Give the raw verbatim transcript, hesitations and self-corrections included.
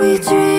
we dream.